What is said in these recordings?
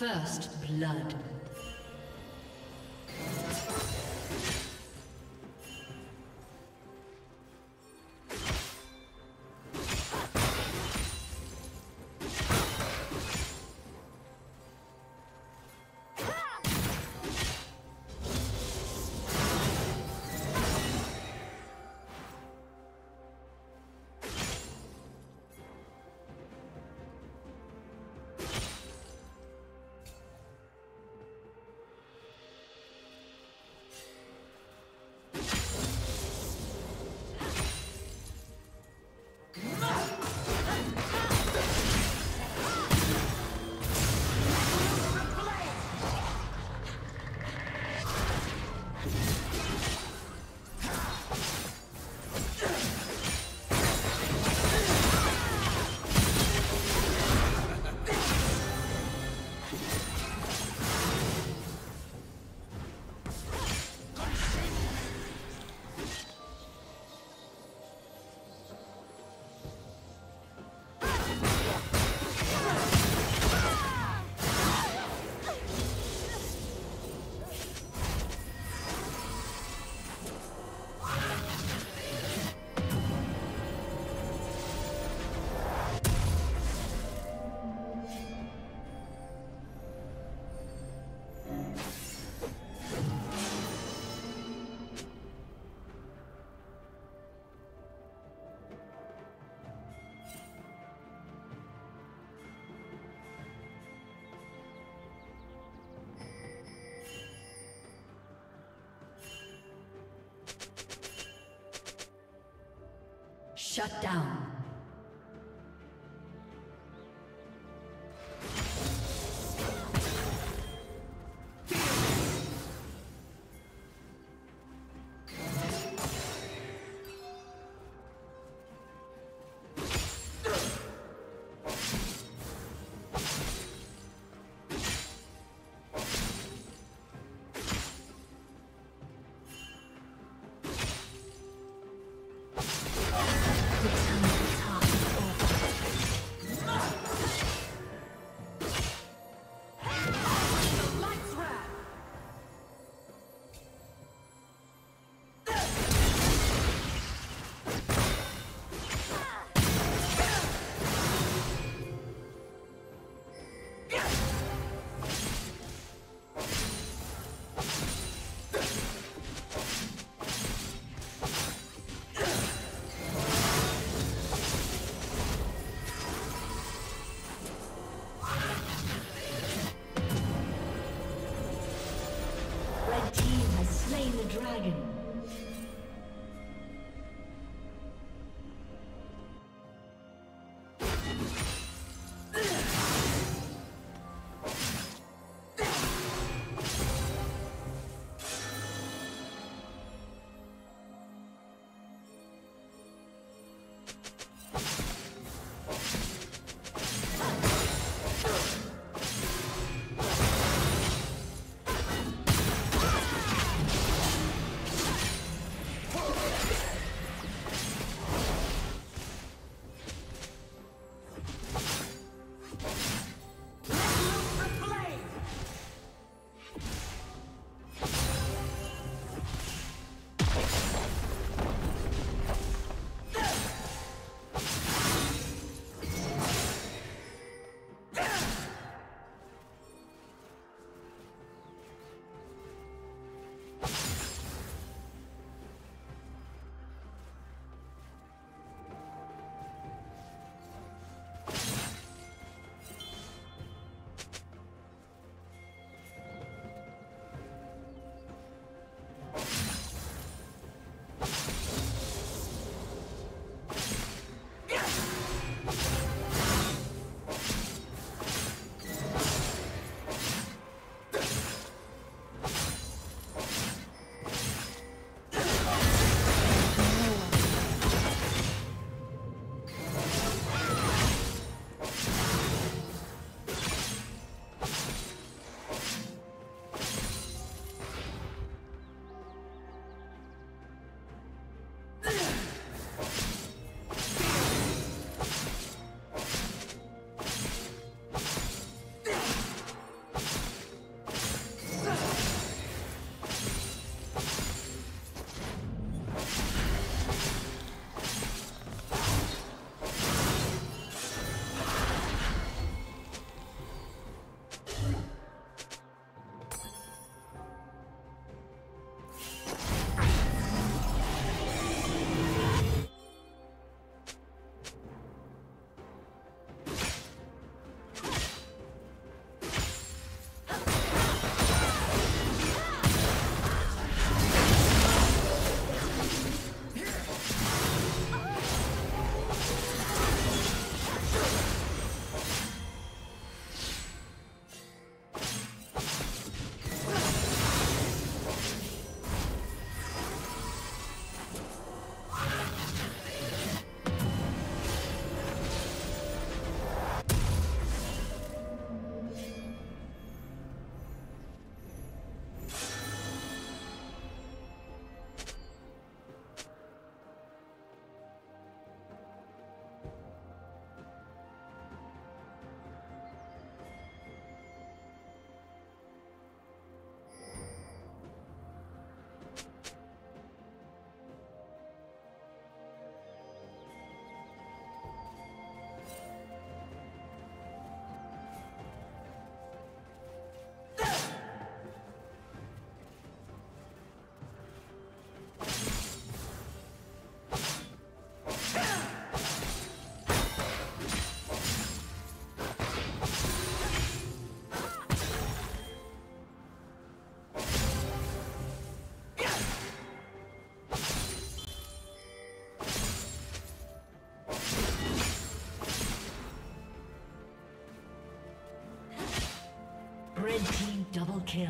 First blood. Shut down. Red team double kill.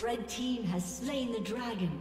Red team has slain the dragon.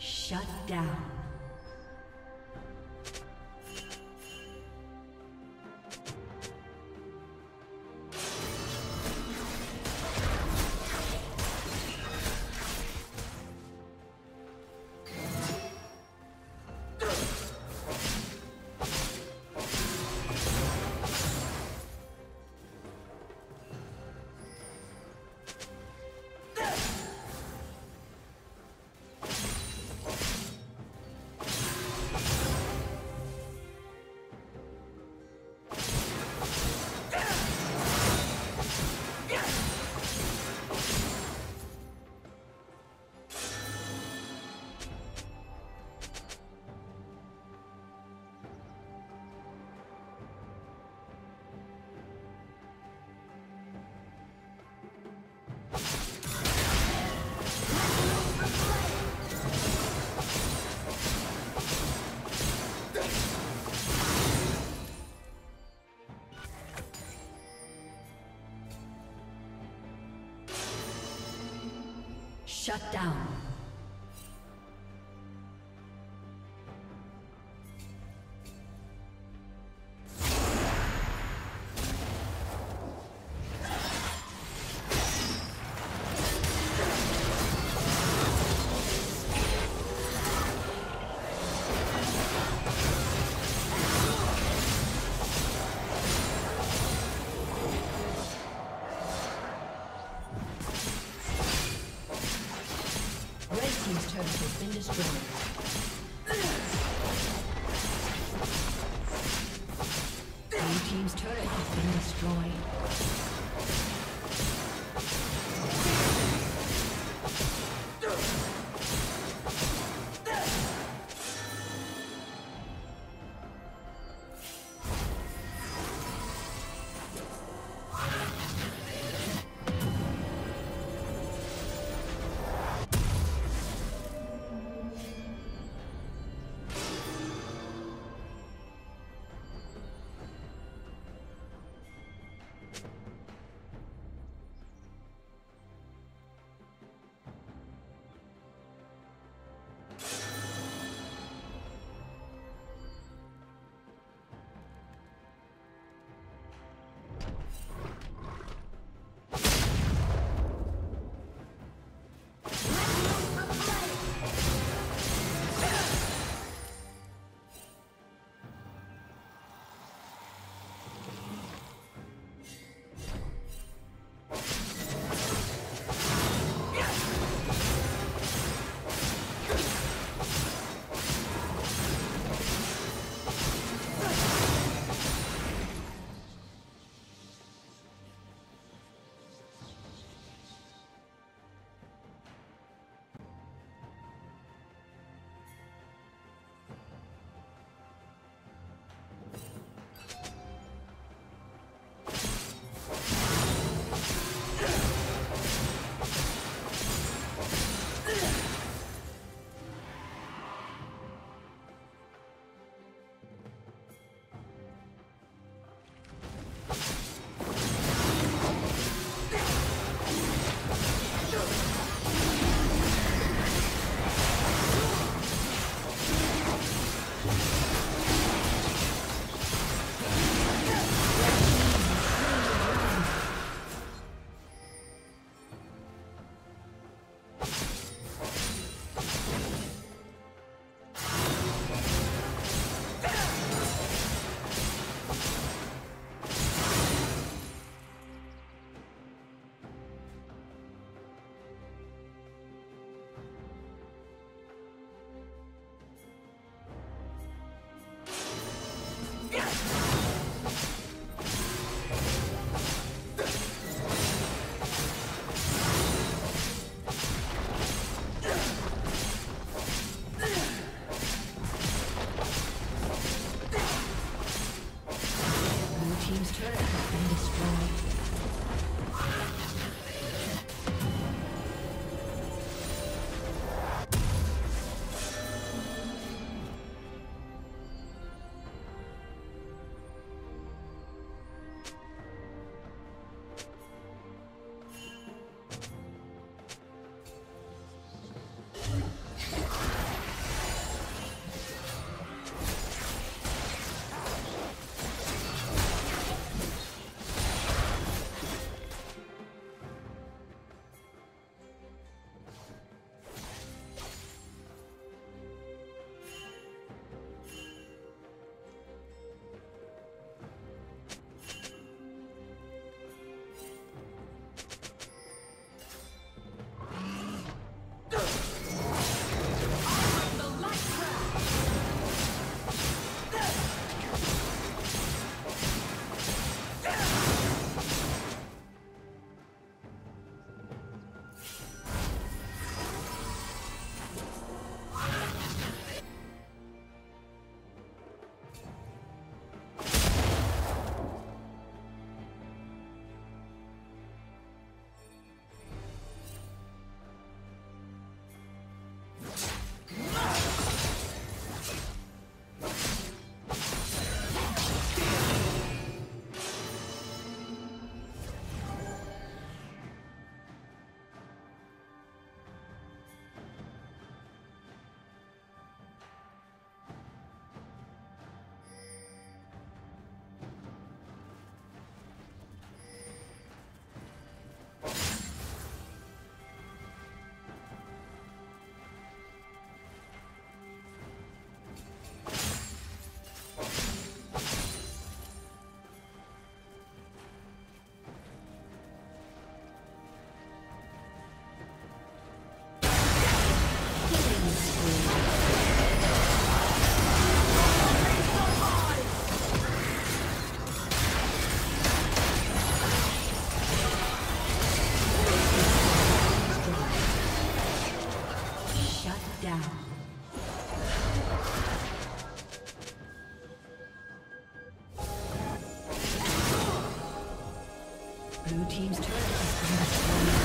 Shut down. Shut down. turret has been destroyed. Blue team's turret has been destroyed. team's turret has been destroyed.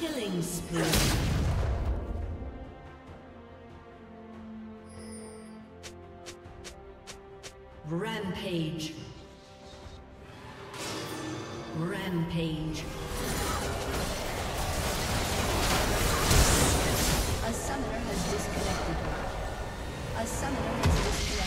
Killing spree. Rampage. Rampage. A summoner has disconnected. A summoner has disconnected.